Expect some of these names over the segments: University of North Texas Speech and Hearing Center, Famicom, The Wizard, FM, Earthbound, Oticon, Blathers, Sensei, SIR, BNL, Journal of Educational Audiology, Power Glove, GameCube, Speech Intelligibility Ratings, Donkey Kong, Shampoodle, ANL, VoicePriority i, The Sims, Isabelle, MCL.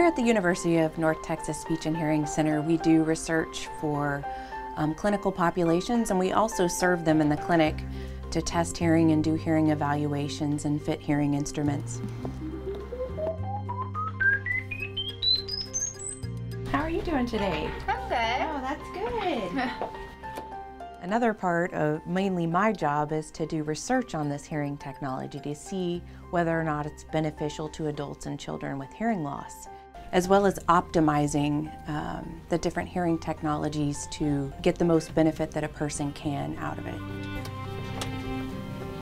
Here at the University of North Texas Speech and Hearing Center, we do research for clinical populations, and we also serve them in the clinic to test hearing and do hearing evaluations and fit hearing instruments. How are you doing today? I'm good. Oh, that's good. Another part of mainly my job is to do research on this hearing technology to see whether or not it's beneficial to adults and children with hearing loss, as well as optimizing the different hearing technologies to get the most benefit that a person can out of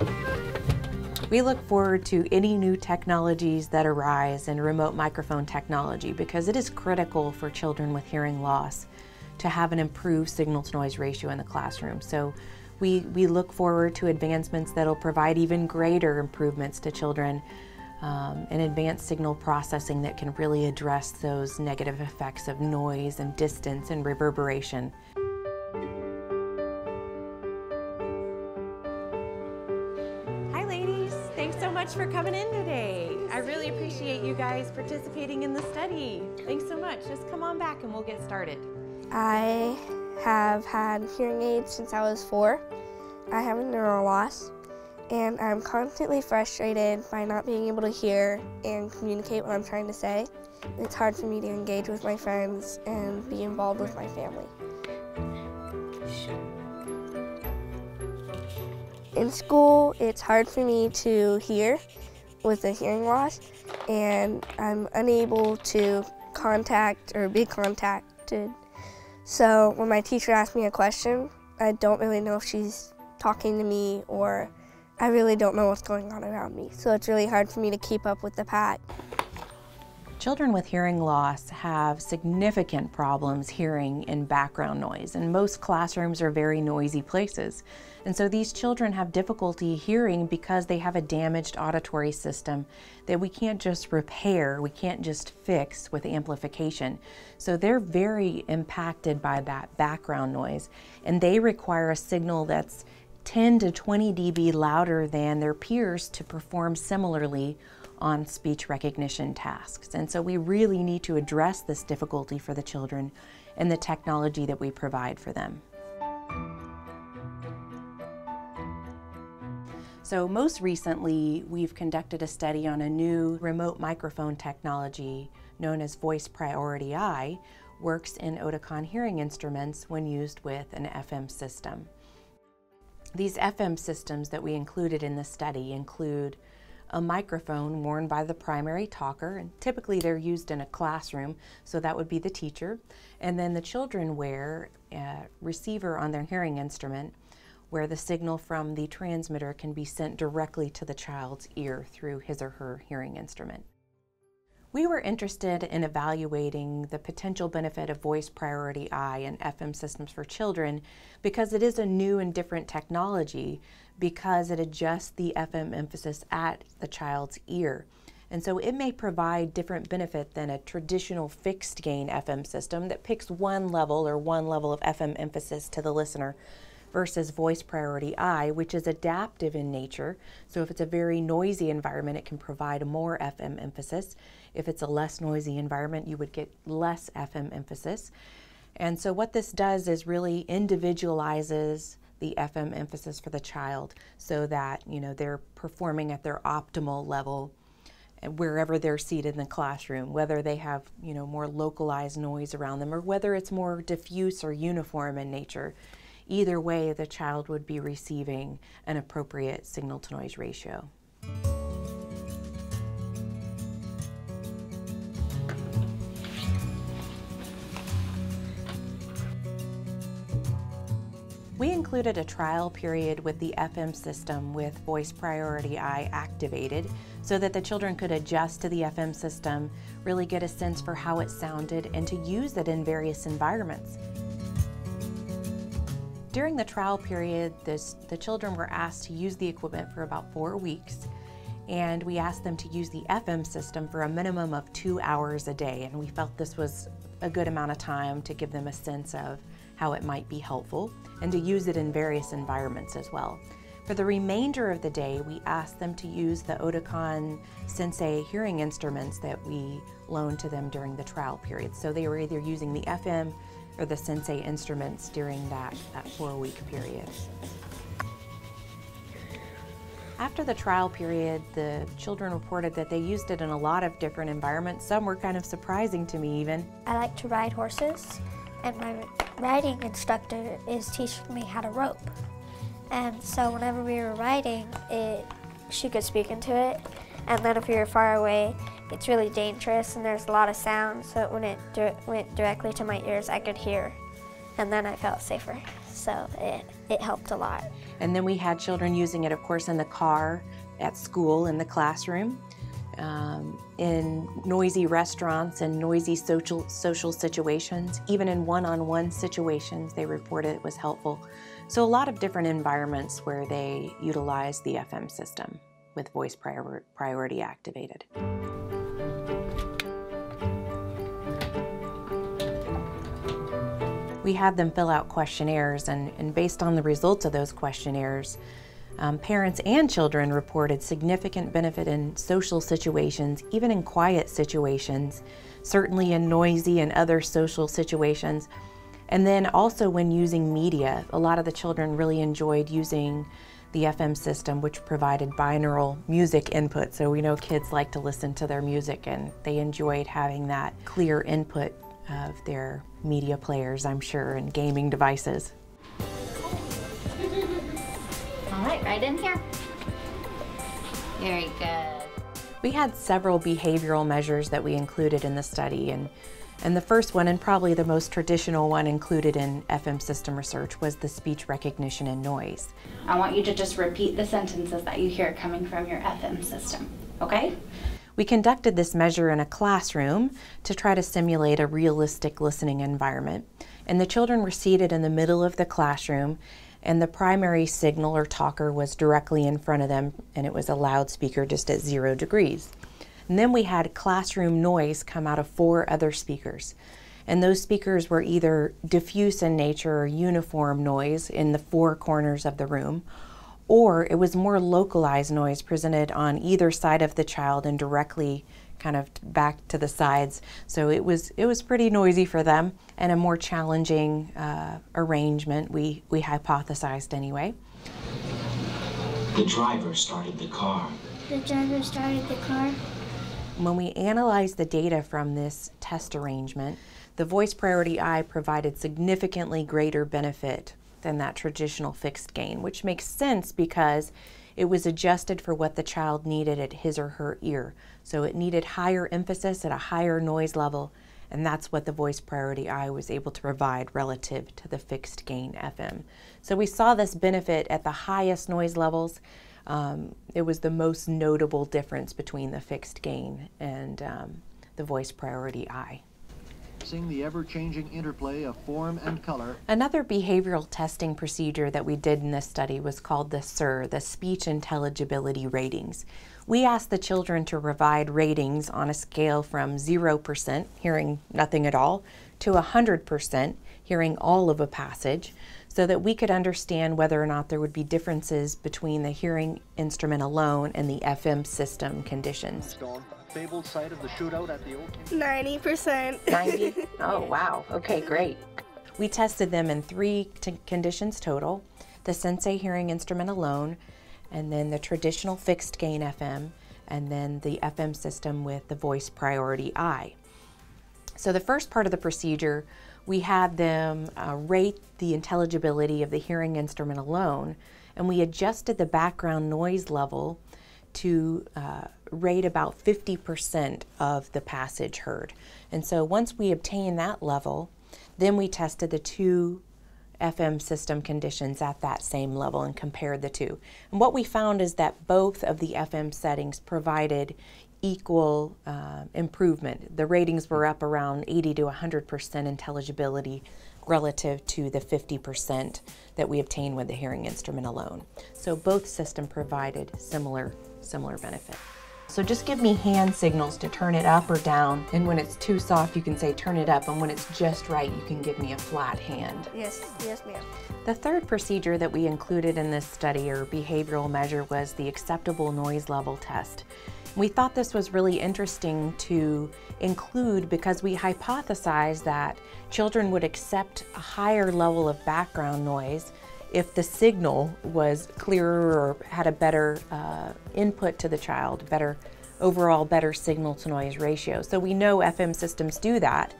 it. We look forward to any new technologies that arise in remote microphone technology because it is critical for children with hearing loss to have an improved signal-to-noise ratio in the classroom. So we look forward to advancements that'll provide even greater improvements to children and advanced signal processing that can really address those negative effects of noise and distance and reverberation. Hi ladies, thanks so much for coming in today. I really appreciate you guys participating in the study. Thanks so much, just come on back and we'll get started. I have had hearing aids since I was 4. I have a neural loss, and I'm constantly frustrated by not being able to hear and communicate what I'm trying to say. It's hard for me to engage with my friends and be involved with my family. In school, it's hard for me to hear with a hearing loss, and I'm unable to contact or be contacted. So when my teacher asks me a question, I don't really know if she's talking to me, or I really don't know what's going on around me. So it's really hard for me to keep up with the pack. Children with hearing loss have significant problems hearing in background noise, and most classrooms are very noisy places. And so these children have difficulty hearing because they have a damaged auditory system that we can't just repair, we can't just fix with amplification. So they're very impacted by that background noise, and they require a signal that's 10 to 20 dB louder than their peers to perform similarly on speech recognition tasks. And so we really need to address this difficulty for the children and the technology that we provide for them. So most recently, we've conducted a study on a new remote microphone technology known as VoicePriority i, works in Oticon hearing instruments when used with an FM system. These FM systems that we included in the study include a microphone worn by the primary talker, and typically they're used in a classroom, so that would be the teacher, and then the children wear a receiver on their hearing instrument, where the signal from the transmitter can be sent directly to the child's ear through his or her hearing instrument. We were interested in evaluating the potential benefit of VoicePriority i and FM systems for children because it is a new and different technology, because it adjusts the FM emphasis at the child's ear. And so it may provide different benefit than a traditional fixed gain FM system that picks one level or one level of FM emphasis to the listener, versus VoicePriority i, which is adaptive in nature. So if it's a very noisy environment, it can provide more FM emphasis. If it's a less noisy environment, you would get less FM emphasis. And so what this does is really individualizes the FM emphasis for the child so that, you know, they're performing at their optimal level wherever they're seated in the classroom, whether they have, you know, more localized noise around them or whether it's more diffuse or uniform in nature. Either way, the child would be receiving an appropriate signal-to-noise ratio. We included a trial period with the FM system with VoicePriority i activated so that the children could adjust to the FM system, really get a sense for how it sounded, and to use it in various environments. During the trial period, the children were asked to use the equipment for about 4 weeks, and we asked them to use the FM system for a minimum of 2 hours a day, and we felt this was a good amount of time to give them a sense of how it might be helpful and to use it in various environments as well. For the remainder of the day, we asked them to use the Oticon Sensei hearing instruments that we loaned to them during the trial period. So they were either using the FM or the Sensei instruments during that 4-week period. After the trial period, the children reported that they used it in a lot of different environments. Some were kind of surprising to me even. I like to ride horses, and my riding instructor is teaching me how to rope. And so whenever we were riding, she could speak into it. And then if we were far away, it's really dangerous and there's a lot of sound, so when it went directly to my ears, I could hear. And then I felt safer, so it helped a lot. And then we had children using it, of course, in the car, at school, in the classroom, in noisy restaurants and noisy social situations. Even in one-on-one situations, they reported it was helpful. So a lot of different environments where they utilized the FM system with voice priority activated. We had them fill out questionnaires, and based on the results of those questionnaires, parents and children reported significant benefit in social situations, even in quiet situations, certainly in noisy and other social situations. And then also when using media, a lot of the children really enjoyed using the FM system, which provided binaural music input. So we know kids like to listen to their music, and they enjoyed having that clear input of their media players, I'm sure, and gaming devices. All right, right in here. Very good. We had several behavioral measures that we included in the study, and the first one, and probably the most traditional one included in FM system research, was the speech recognition and noise. I want you to just repeat the sentences that you hear coming from your FM system, okay? We conducted this measure in a classroom to try to simulate a realistic listening environment. And the children were seated in the middle of the classroom, and the primary signal or talker was directly in front of them, and it was a loudspeaker just at 0 degrees. And then we had classroom noise come out of 4 other speakers. And those speakers were either diffuse in nature or uniform noise in the 4 corners of the room, or it was more localized noise presented on either side of the child and directly kind of back to the sides. So it was pretty noisy for them, and a more challenging arrangement, we hypothesized anyway. The driver started the car. The driver started the car. When we analyzed the data from this test arrangement, the VoicePriority i provided significantly greater benefit than that traditional fixed gain, which makes sense because it was adjusted for what the child needed at his or her ear. So it needed higher emphasis at a higher noise level, and that's what the VoicePriority i was able to provide relative to the fixed gain FM. So we saw this benefit at the highest noise levels. It was the most notable difference between the fixed gain and the VoicePriority i. The ever-changing interplay of form and color. Another behavioral testing procedure that we did in this study was called the SIR, the Speech Intelligibility Ratings. We asked the children to provide ratings on a scale from 0%, hearing nothing at all, to 100%, hearing all of a passage, so that we could understand whether or not there would be differences between the hearing instrument alone and the FM system conditions. 90%. 90? Oh, wow. Okay, great. We tested them in 3 conditions total: the Sensei hearing instrument alone, and then the traditional fixed gain FM, and then the FM system with the VoicePriority i. So the first part of the procedure, we had them rate the intelligibility of the hearing instrument alone, and we adjusted the background noise level to rate about 50% of the passage heard. And so once we obtained that level, then we tested the 2 FM system conditions at that same level and compared the 2. And what we found is that both of the FM settings provided equal improvement. The ratings were up around 80 to 100% intelligibility relative to the 50% that we obtained with the hearing instrument alone. So both systems provided similar benefit. So just give me hand signals to turn it up or down. And when it's too soft, you can say turn it up. And when it's just right, you can give me a flat hand. Yes, yes ma'am. The third procedure that we included in this study or behavioral measure was the acceptable noise level test. We thought this was really interesting to include because we hypothesized that children would accept a higher level of background noise if the signal was clearer or had a better input to the child, overall better signal to noise ratio. So we know FM systems do that.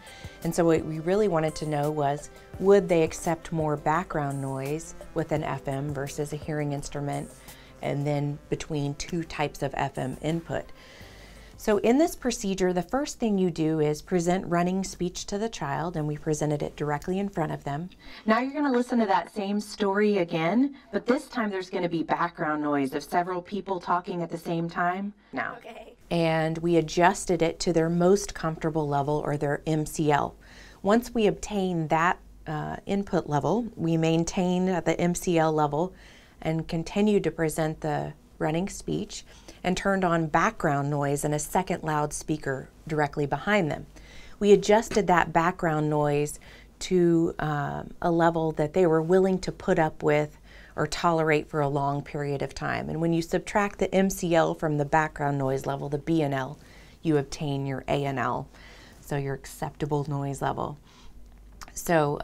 And so what we really wanted to know was, would they accept more background noise with an FM versus a hearing instrument, and then between two types of FM input. So in this procedure, the first thing you do is present running speech to the child, and we presented it directly in front of them. Now you're going to listen to that same story again, but this time there's going to be background noise of several people talking at the same time. Now, okay. And we adjusted it to their most comfortable level, or their MCL. Once we obtain that input level, we maintain at the MCL level and continued to present the running speech, and turned on background noise and a second loudspeaker directly behind them. We adjusted that background noise to a level that they were willing to put up with or tolerate for a long period of time. And when you subtract the MCL from the background noise level, the BNL, you obtain your ANL, so your acceptable noise level. So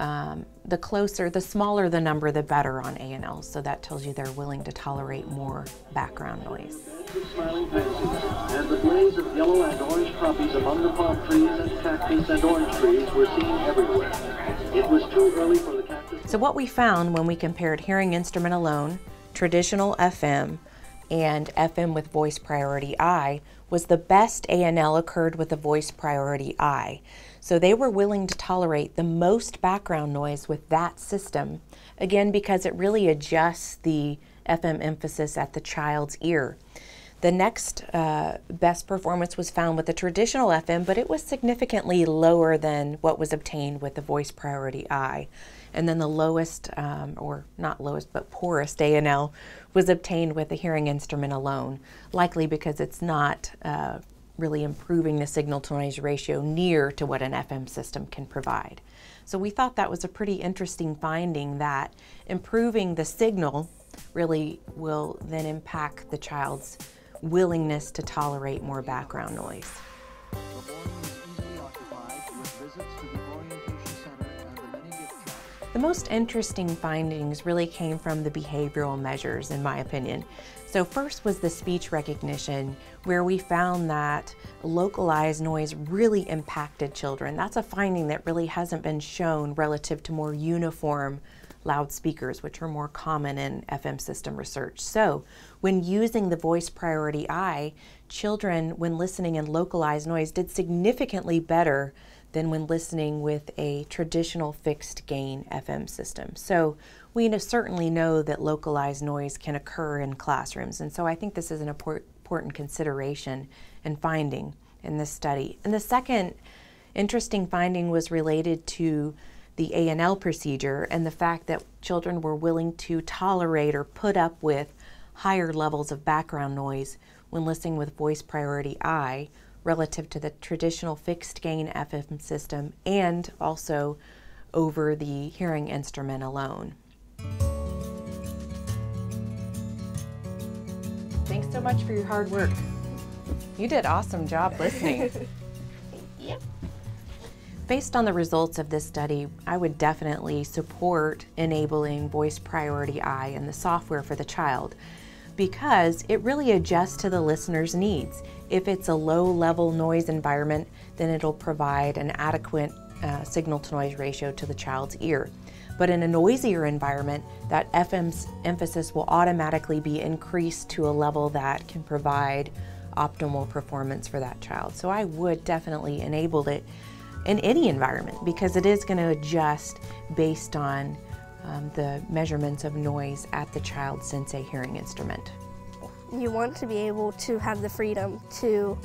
the closer, the smaller the number, the better on ANL. So that tells you they're willing to tolerate more background noise. The smiling faces and the blaze of yellow and orange poppies among the palm trees and cactus and orange trees were seen everywhere. It was too early for the cactus. So what we found when we compared hearing instrument alone, traditional FM, and FM with VoicePriority i was the best ANL occurred with the VoicePriority i. So they were willing to tolerate the most background noise with that system, again because it really adjusts the FM emphasis at the child's ear. The next best performance was found with the traditional FM, but it was significantly lower than what was obtained with the VoicePriority i. And then the lowest, or not lowest, but poorest ANL was obtained with the hearing instrument alone, likely because it's not really improving the signal to noise ratio near to what an FM system can provide. So we thought that was a pretty interesting finding, that improving the signal really will then impact the child's willingness to tolerate more background noise. The most interesting findings really came from the behavioral measures, in my opinion. So first was the speech recognition, where we found that localized noise really impacted children. That's a finding that really hasn't been shown relative to more uniform loudspeakers, which are more common in FM system research. So when using the VoicePriority i, children, when listening in localized noise, did significantly better than when listening with a traditional fixed gain FM system. So we certainly know that localized noise can occur in classrooms. And so I think this is an important consideration and finding in this study. And the second interesting finding was related to the ANL procedure and the fact that children were willing to tolerate or put up with higher levels of background noise when listening with VoicePriority i relative to the traditional fixed gain FM system, and also over the hearing instrument alone. Thanks so much for your hard work. You did an awesome job listening. Yep. Based on the results of this study, I would definitely support enabling VoicePriority i and the software for the child, because it really adjusts to the listener's needs. If it's a low-level noise environment, then it'll provide an adequate signal-to-noise ratio to the child's ear. But in a noisier environment, that FM's emphasis will automatically be increased to a level that can provide optimal performance for that child. So I would definitely enable it in any environment, because it is going to adjust based on the measurements of noise at the child's Sensei hearing instrument. You want to be able to have the freedom to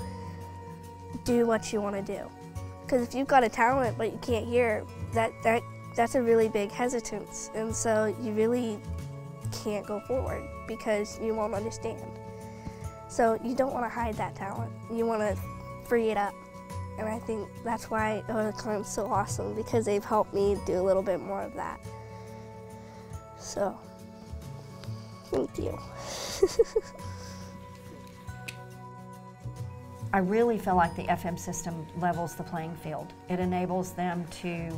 do what you want to do. Because if you've got a talent but you can't hear, that's a really big hesitance. And so you really can't go forward because you won't understand. So you don't want to hide that talent. You want to free it up. And I think that's why Oticon is so awesome, because they've helped me do a little bit more of that. So, thank you. I really feel like the FM system levels the playing field. It enables them to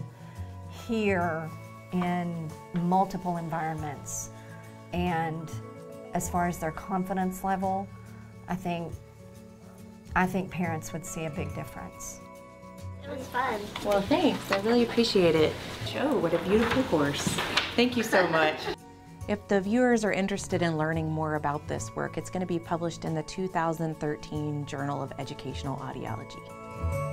hear in multiple environments. And as far as their confidence level, I think parents would see a big difference. It was fun. Well, thanks. I really appreciate it. Joe, what a beautiful course. Thank you so much. If the viewers are interested in learning more about this work, it's going to be published in the 2013 Journal of Educational Audiology.